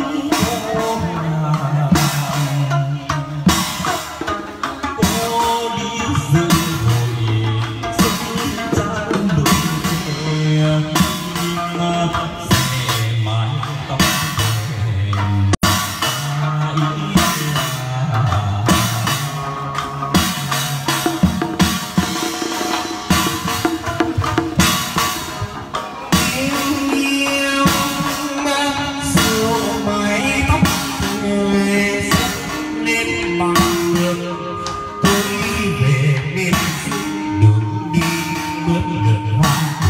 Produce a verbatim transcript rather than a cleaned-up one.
Hãy subscribe cho kênh Ghiền Mì Gõ để không bỏ lỡ những video hấp dẫn.